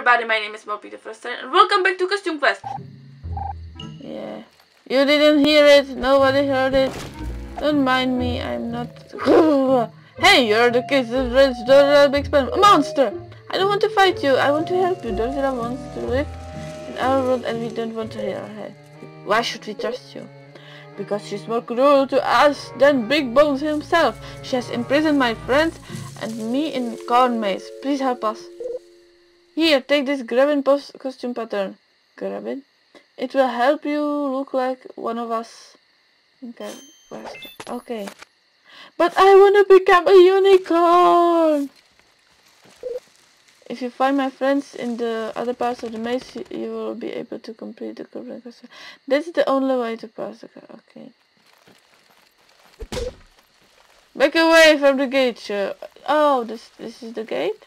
everybody, my name is Molpe the First, and welcome back to Costume Quest. Yeah, you didn't hear it, nobody heard it. Don't mind me, I'm not... Hey, you're the kids that rich Dortera Big Bones monster! I don't want to fight you, I want to help you. Dortera wants to live in our world and we don't want to hear her head. Why should we trust you? Because she's more cruel to us than Big Bones himself. She has imprisoned my friends and me in corn maze. Please help us. Here, take this Graven costume pattern. Graven? It will help you look like one of us. Okay. Okay. But I want to become a unicorn! If you find my friends in the other parts of the maze, you will be able to complete the Graven costume. That's the only way to pass the car. Okay. Back away from the gate, sure. Oh, this is the gate?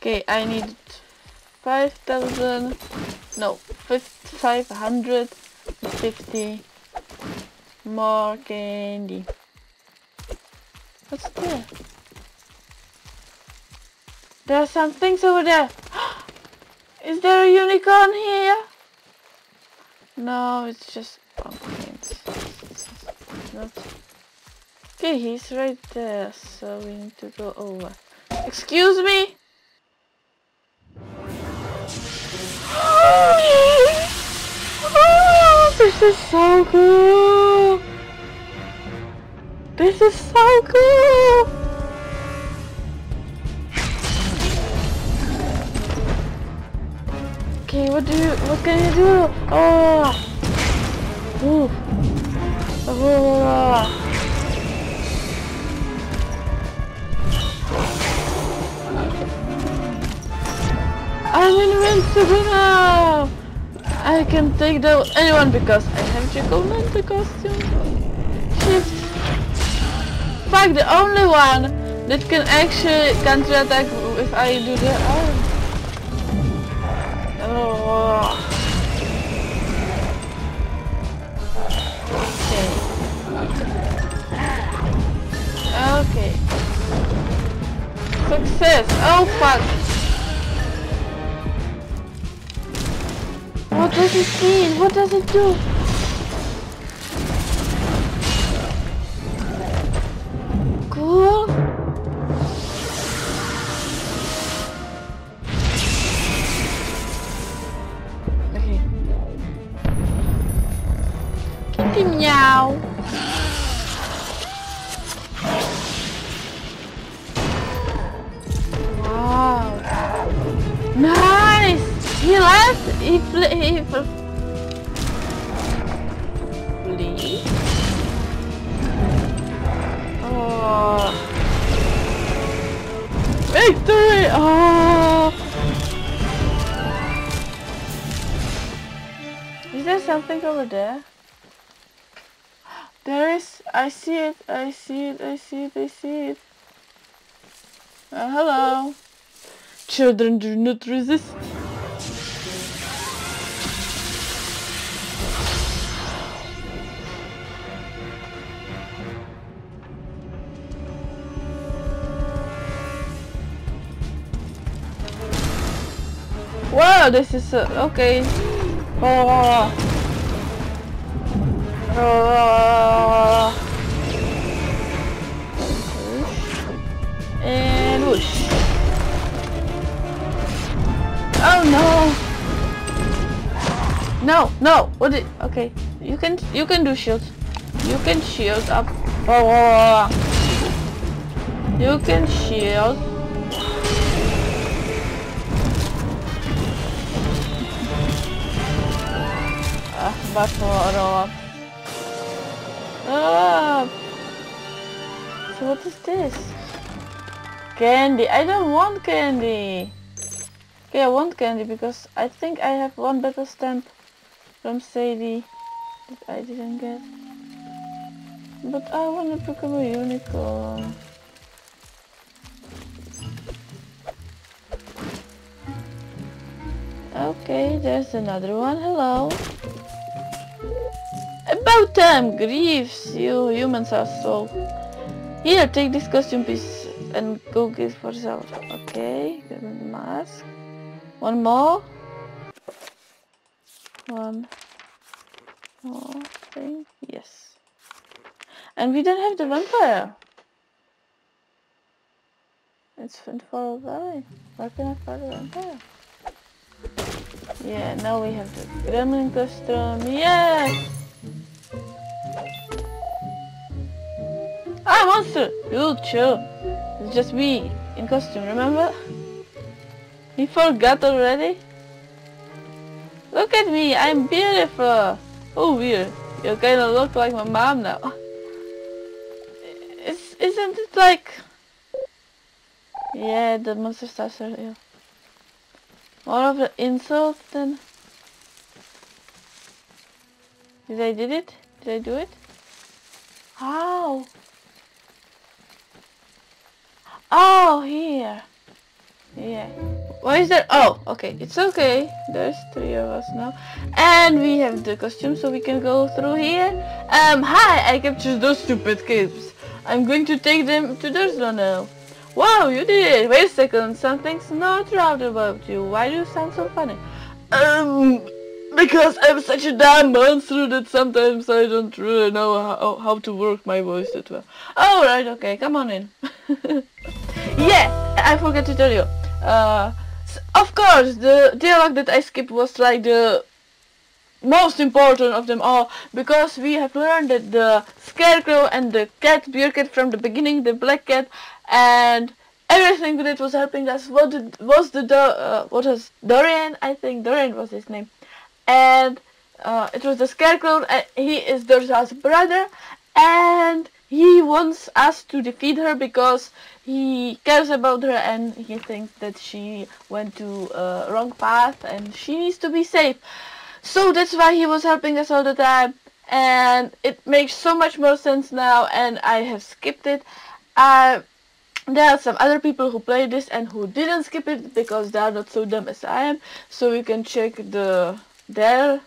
Okay, I need 550 more candy. What's there? There are some things over there. Is there a unicorn here? No, it's just pumpkins. Okay, he's right there, so we need to go over. Excuse me? Oh, this is so cool! This is so cool! Okay, what can you do? Oh! Ooh. Oh. I'm invincible now! I can take down anyone because I have Jekyll Lantern costume. Shift. Fuck, the only one that can actually counterattack if I do the arm. Oh. Okay. Okay. Success! Oh fuck! What does it mean? What does it do? Cool? Okay. Kitty meow. Wow. Nice! He left? He please. Oh. Victory! Oh. Is there something over there? There is. I see it. I see it. I see it. I see it. Oh, hello. Children, do not resist. Wow, this is okay. Oh. Oh. And whoosh. Oh no! No, no. What? Did, okay, you can do shields. You can shield up. Oh. You can shield. But for up. Up. So what is this? Candy. I don't want candy. Okay, I want candy because I think I have one battle stamp from Sadie that I didn't get. But I want to become a unicorn. Okay, there's another one. Hello. Autumn grieves you. Humans are so. Here, take this costume piece and go get for yourself. Okay, get a mask. One more. One more thing. Yes. And we don't have the vampire. It's Ventfall Valley. Where can I find the vampire? Yeah, now we have the gremlin costume. Yes! Ah, monster! You chill. It's just me in costume, remember? He forgot already? Look at me, I'm beautiful! Oh, weird. You kinda look like my mom now. Isn't it like... Yeah, the monster starts are real. More of an insult than... Did I do it? Did I do it? How? Oh, here. Yeah. Why is there? Oh, okay. It's okay. There's three of us now. And we have the costume, so we can go through here. Hi, I captured those stupid kids. I'm going to take them to Durin now. Wow, you did it. Wait a second. Something's not right about you. Why do you sound so funny? Because I'm such a damn monster that sometimes I don't really know how to work my voice that well. Oh, right, okay, come on in. Yeah, I forgot to tell you. Of course, the dialogue that I skipped was like the most important of them all, because we have learned that the scarecrow and the cat, Birkett, from the beginning, the black cat, and everything that was helping us was the Dorian, I think Dorian was his name. And it was the scarecrow, and he is Dortera's brother, and he wants us to defeat her because he cares about her and he thinks that she went to a wrong path and she needs to be safe. So that's why he was helping us all the time, and it makes so much more sense now, and I have skipped it. There are some other people who played this and who didn't skip it because they are not so dumb as I am, so you can check the... There,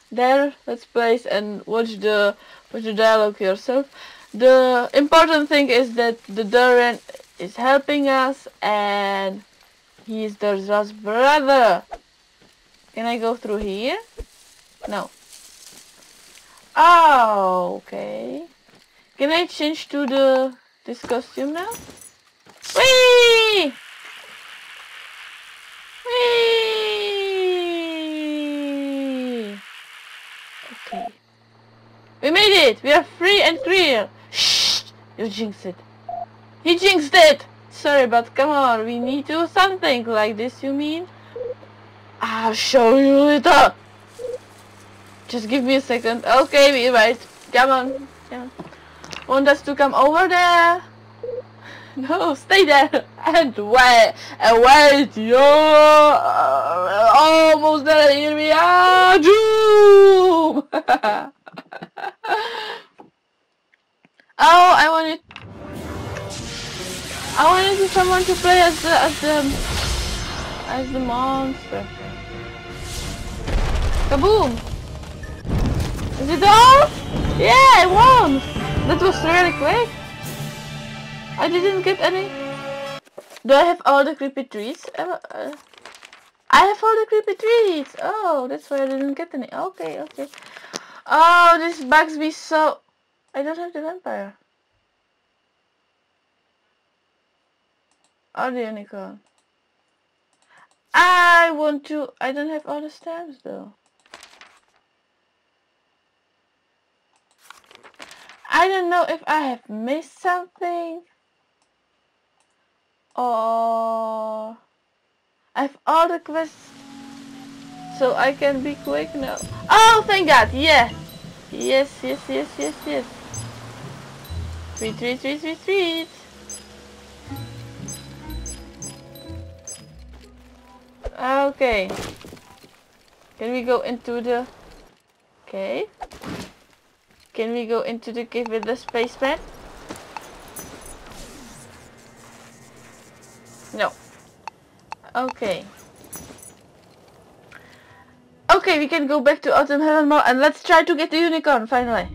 let's place and watch the dialogue yourself. The important thing is that the Durin is helping us and he is Dortera's brother. Can I go through here? No. Oh, okay. Can I change to this costume now? Whee! We made it! We are free and clear! Shh! You jinxed it. He jinxed it! Sorry, but come on, we need to do something like this, you mean? I'll show you later! Just give me a second. Okay, we right. Come on. Come on. Want us to come over there? No, stay there! And wait! And wait! Yo! Almost there! Here we are! Doom! Oh, I wanted someone to play as the monster. Kaboom! Is it all? Yeah, I won! That was really quick. I didn't get any. Do I have all the creepy trees? I have all the creepy trees. Oh, that's why I didn't get any. Okay, okay. Oh, this bugs me so... I don't have the vampire. Oh, the unicorn. I want to... I don't have all the stamps, though. I don't know if I have missed something. Or... I have all the quests. So I can be quick now. Oh, thank God, yeah. Yes. Retreat. Okay. Can we go into the cave? Can we go into the cave with the spaceman? No. Okay. Okay, we can go back to Autumn Heaven Mall and let's try to get the unicorn, finally.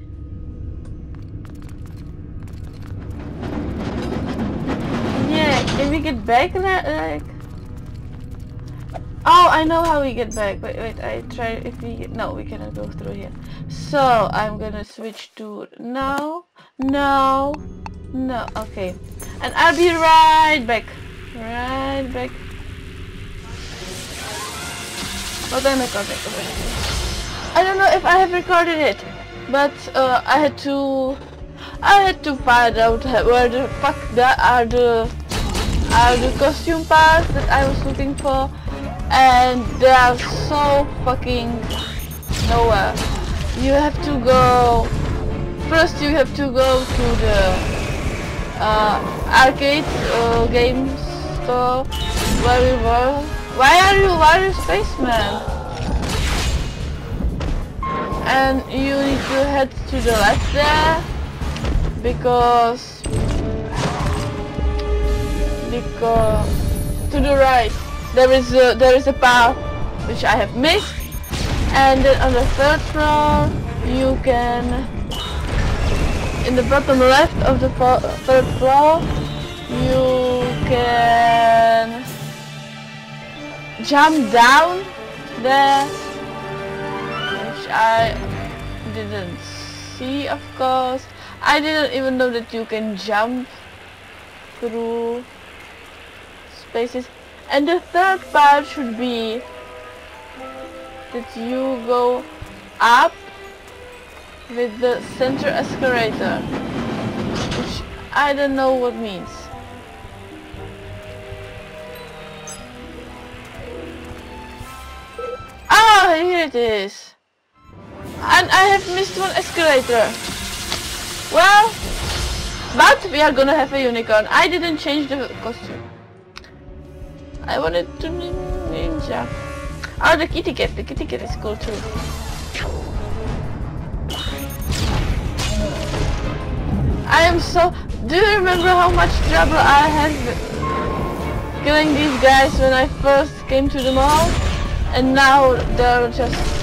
If we get back, like... Oh, I know how we get back. Wait, I try... If we get... No, we cannot go through here. So, I'm gonna switch to... No. Okay. And I'll be right back. But I'm recording. I don't know if I have recorded it, but I had to find out where the fuck are the costume parts that I was looking for, and they are so fucking nowhere. You have to go first. You have to go to the arcade game store where we were. Why are you spaceman? And you need to head to the left there. Because to the right there is a path which I have missed, and then on the third floor you can, in the bottom left of the third floor, you can jump down there, which I didn't see, of course. I didn't even know that you can jump through spaces. And the third part should be that you go up with the center escalator, which I don't know what means. Ah, here it is. And I have missed one escalator. Well, but we are gonna have a unicorn. I didn't change the costume. I wanted to ninja. Oh, the kitty cat. The kitty cat is cool too. I am so... Do you remember how much trouble I had killing these guys when I first came to the mall? And now they're just...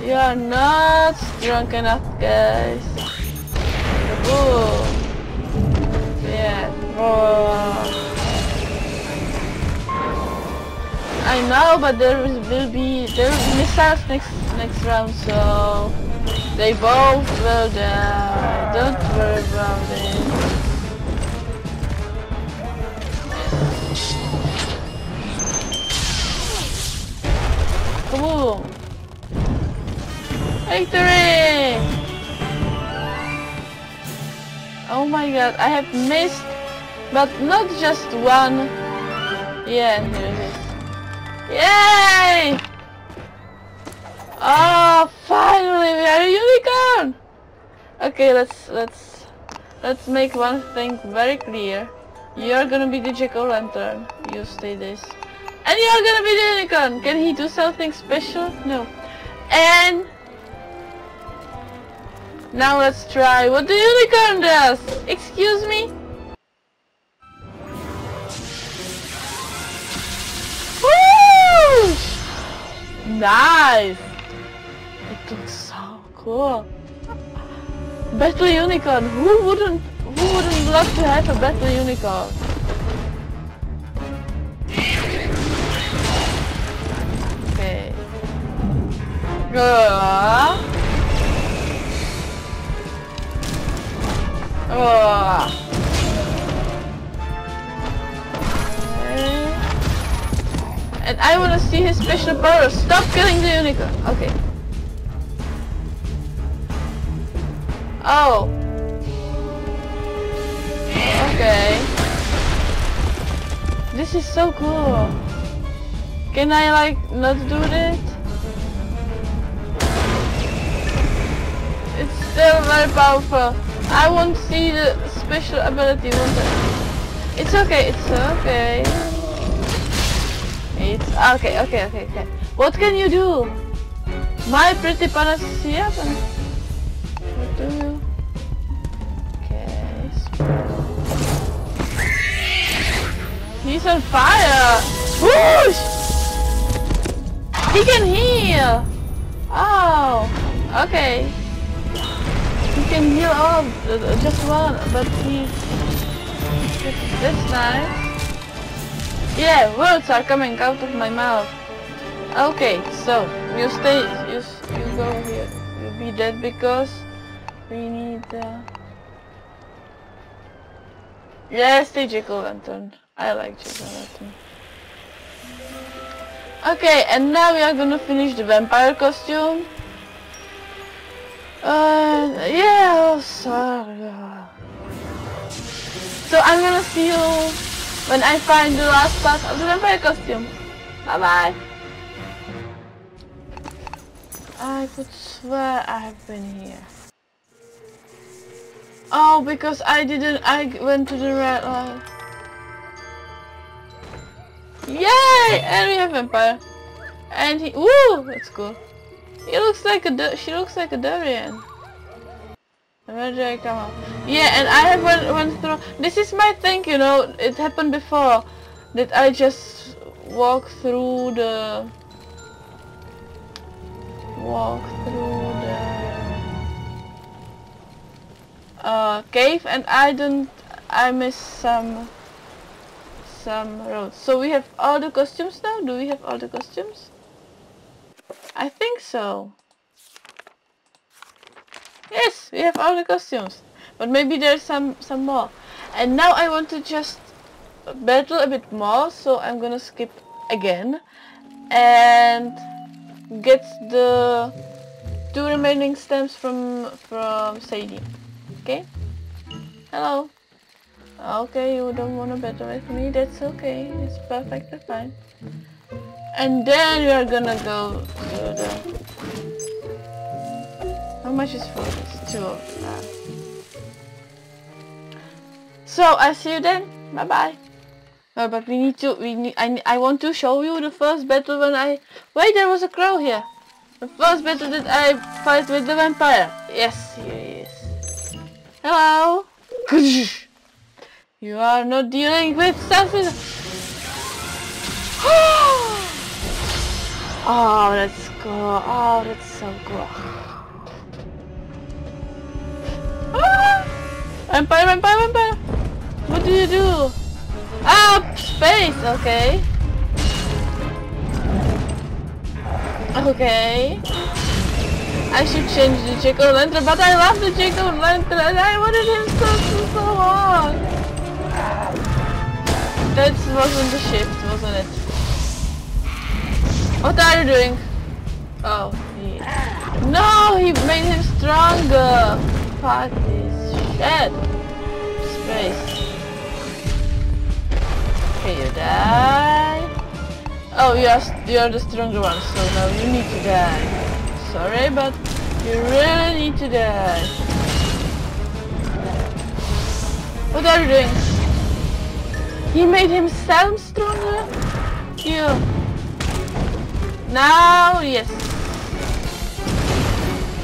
You are not drunk enough, guys. Ooh. Yeah. Oh. I know, but there will be missiles next round, so they both will die. Don't worry about it. Come on. Victory! Oh my god, I have missed, but not just one. Yeah, here it is. Yay! Oh, finally we are a unicorn! Okay, let's make one thing very clear. You're gonna be the Jekyll Lantern. You stay this. And you're gonna be the unicorn! Can he do something special? No. And... Now let's try what the unicorn does! Excuse me? Woo! Nice! It looks so cool. Battle unicorn. Who wouldn't love to have a battle unicorn? Okay. Good. Oh. Okay. And I want to see his special power. Stop killing the unicorn. Okay. Oh. Okay. This is so cool. Can I like not do this? It's still very powerful. I won't see the special ability, won't I? It's okay, okay. What can you do? My pretty panacea? What do you... Okay, spray. He's on fire! Whoosh! He can heal! Oh, okay. can heal all, just one, but he... That's nice. Yeah, words are coming out of my mouth. Okay, so, you stay, you go here. You'll be dead because we need... Yeah, stay Jekyll Lantern. I like Jekyll Lantern. Okay, and now we are gonna finish the vampire costume. Yeah, oh, sorry. So I'm gonna see you when I find the last part of the vampire costume. Bye bye. I could swear I have been here. Oh, because I didn't. I went to the red light. Yay! And we have vampire. And he. Woo! That's cool. He looks like a. She looks like a Dorian. Where did I come up? Yeah, and I have one throw. This is my thing, you know. It happened before that I just walk through the cave, and I miss some roads. So we have all the costumes now. Do we have all the costumes? I think so. Yes, we have all the costumes, but maybe there's some more. And now I want to just battle a bit more, so I'm gonna skip again and get the 2 remaining stamps from Sadie. Okay. Hello. Okay, you don't wanna battle with me. That's okay. It's perfectly fine. And then we are gonna go to the. How much is for this? 2 of that. So I see you then. Bye bye. Oh, but we need to. I want to show you the first battle when I. Wait, there was a crow here. The first battle that I fight with the vampire. Yes, here he is. Hello. You are not dealing with selfies. Oh, that's cool. Oh, that's so cool. Vampire, vampire, vampire! What do you do? Ah, space! Okay. Okay. I should change the Jekyll Lantern, but I love the Jekyll Lantern and I wanted him so long! That wasn't the shift, wasn't it? What are you doing? Oh, he... No! He made him stronger! Fuck this shit! Space. Okay, you die. Oh, you're the stronger one, so now you need to die. Sorry, but you really need to die. What are you doing? He made himself stronger? You. Now, yes.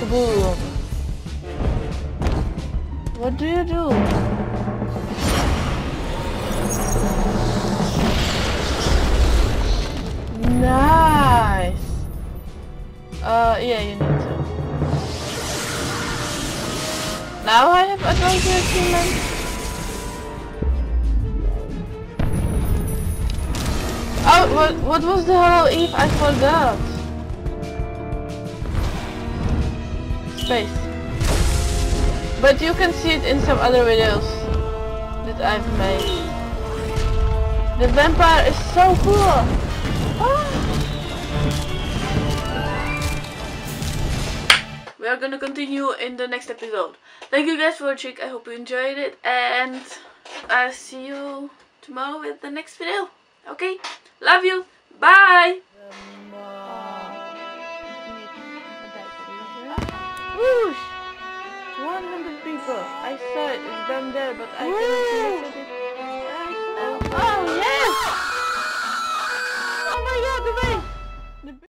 Kaboom. What do you do? Nice! Yeah, you need to. Now I have advanced achievement. Oh, what was the Hollow Eve? I forgot. Space. But you can see it in some other videos that I've made. The vampire is so cool! Ah. We are gonna continue in the next episode. Thank you guys for watching, I hope you enjoyed it, and I'll see you tomorrow with the next video. Okay, love you, bye! Whoosh. 100 people. I saw it. It's down there, but I can't see it. Oh yes! Oh my god, the way!